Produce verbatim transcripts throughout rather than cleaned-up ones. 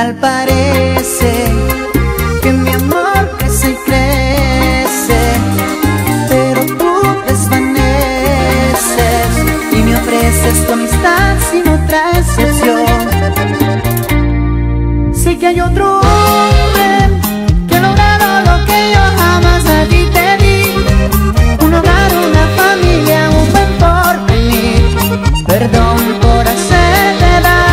Tal parece que mi amor crece y crece, pero tú desvaneces y me ofreces tu amistad sin otra excepción. Sé que hay otro hombre que ha logrado lo que yo jamás a ti te di: un hogar, una familia, un buen porvenir. Perdón por hacerte daño.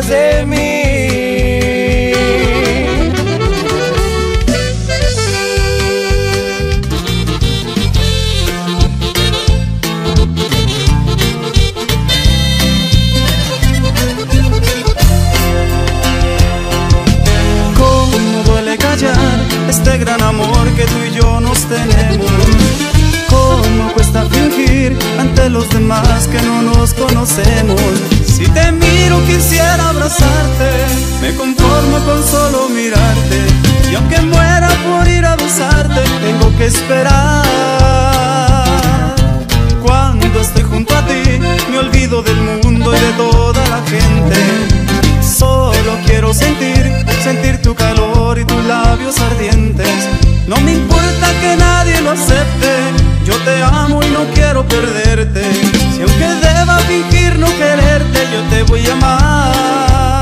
detrás de mí. Cómo duele callar este gran amor que tú y yo nos tenemos. Cómo cuesta fingir ante los demás que no nos conocemos. Si te miro quisiera abrazarte, me conformo con solo mirarte, y aunque muera por ir a besarte, tengo que esperar. Cuando estoy junto a ti, me olvido del mundo y de toda la gente. Solo quiero sentir, sentir tu calor y tus labios ardientes. No me importa que nadie lo acepte, yo te amo y no quiero perderte. Si aunque deba fingir no quererte, yo te voy a amar.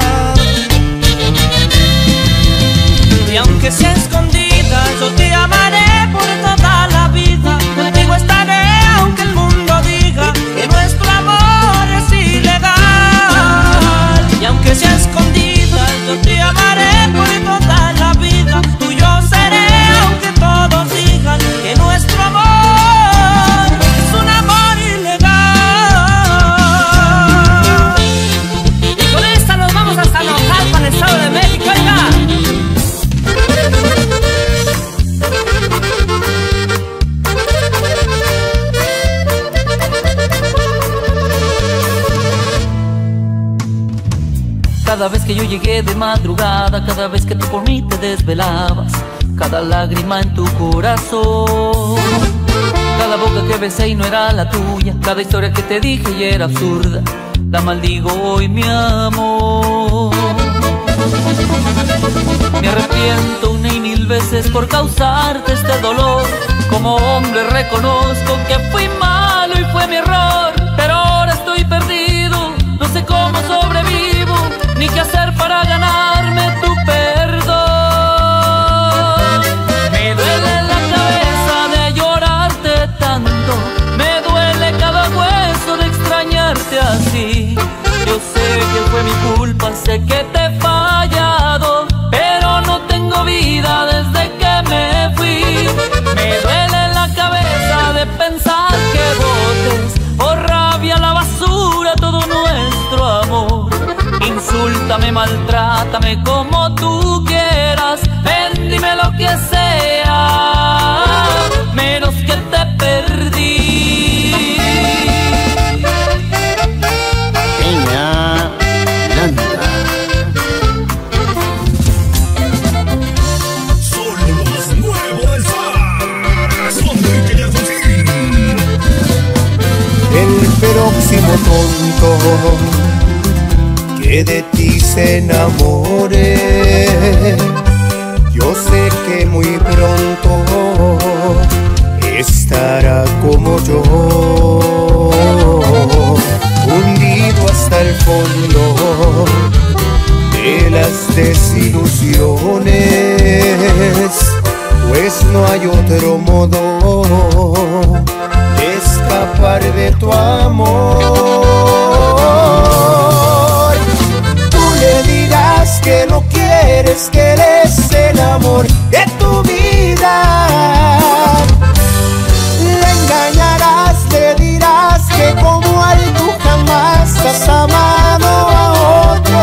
Y aunque sea escondida, yo te amaré por toda la vida. Contigo estaré aunque el mundo diga que nuestro amor es ilegal. Y aunque sea escondida, yo te amaré por toda la vida. Tú y yo seré aunque todos digan que nuestro amor Cada vez que yo llegué de madrugada, cada vez que tú por mí te desvelabas, cada lágrima en tu corazón, cada boca que besé y no era la tuya, cada historia que te dije y era absurda, la maldigo hoy, mi amor. Me arrepiento una y mil veces por causarte este dolor. Como hombre reconozco que fui malo y fue mi error, pero ahora estoy perdido, no sé cómo sobrevivo, ni qué hacer para ganarme tu perdón. Me duele la cabeza de llorarte tanto, me duele cada hueso de extrañarte así. Yo sé que fue mi culpa, sé que te he fallado, pero no tengo vida desde que me fui. Me duele la cabeza de pensar que botes por rabia a la basura todo nuestro amor. Insúltame, maltrátame como tú quieras, ven, dime lo que sea, menos que te perdí. Peña Miranda. Son los nuevos son que ya consiguen. El próximo tonto que de ti se enamore, yo sé que muy pronto estará como yo, hundido hasta el fondo de las desilusiones, pues no hay otro modo de escapar de tu amor. Que no quieres que eres el amor de tu vida, la engañarás, le dirás que como a él tú jamás has amado a otro,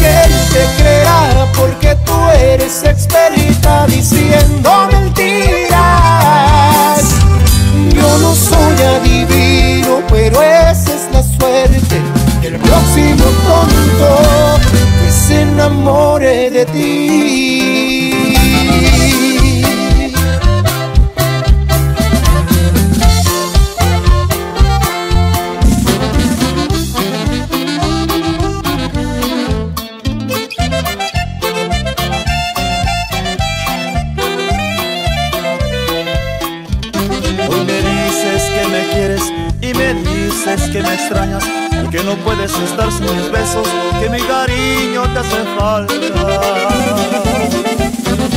y él te creerá porque tú eres experta diciendo mentiras. Yo no soy adivino, pero esa es la suerte del próximo tonto que se enamore de ti. Hoy me dices que me quieres y me dices que me extrañas, que no puedes estar sin mis besos, que mi cariño te hace falta.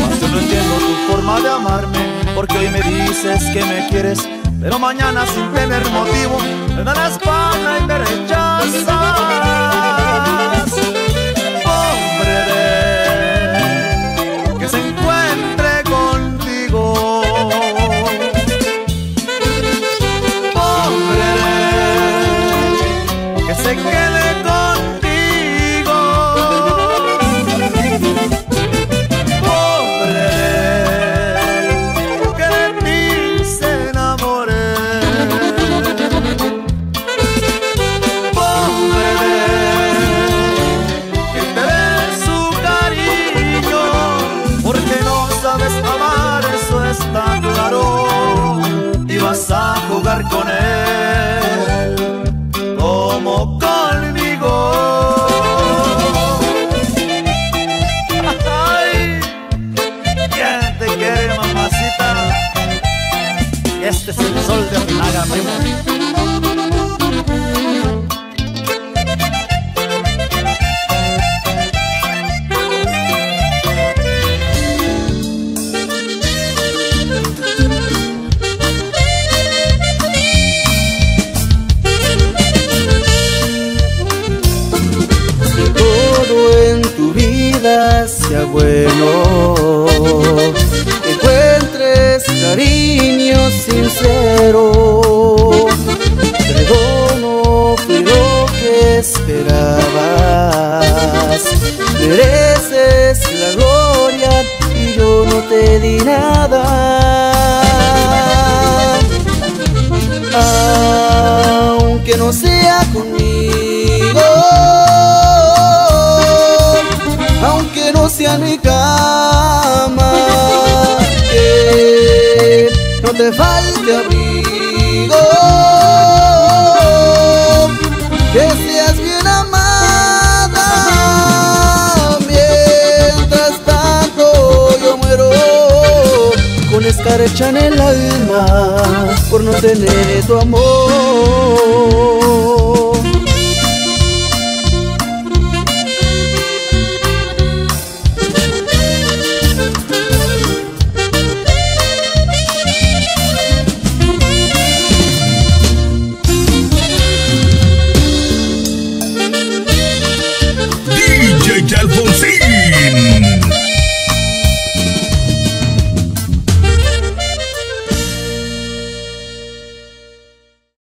Mas yo no entiendo tu forma de amarme, porque hoy me dices que me quieres pero mañana sin tener motivo me dan la espalda y me rechazas. Pobre de que se encuentre contigo, pobre de que se quede a jugar con él como conmigo. Ay, ¿quién te quiere, mamacita? Este es el sol de Ojinaga, primo. Sea bueno, que encuentres cariño sincero. Pero no fue lo que esperabas, mereces la gloria y yo no te di nada. Aunque no sea conmigo, aunque no sea mi cama, que no te falte abrigo, que seas bien amada. Mientras tanto yo muero con escarcha en el alma por no tener tu amor.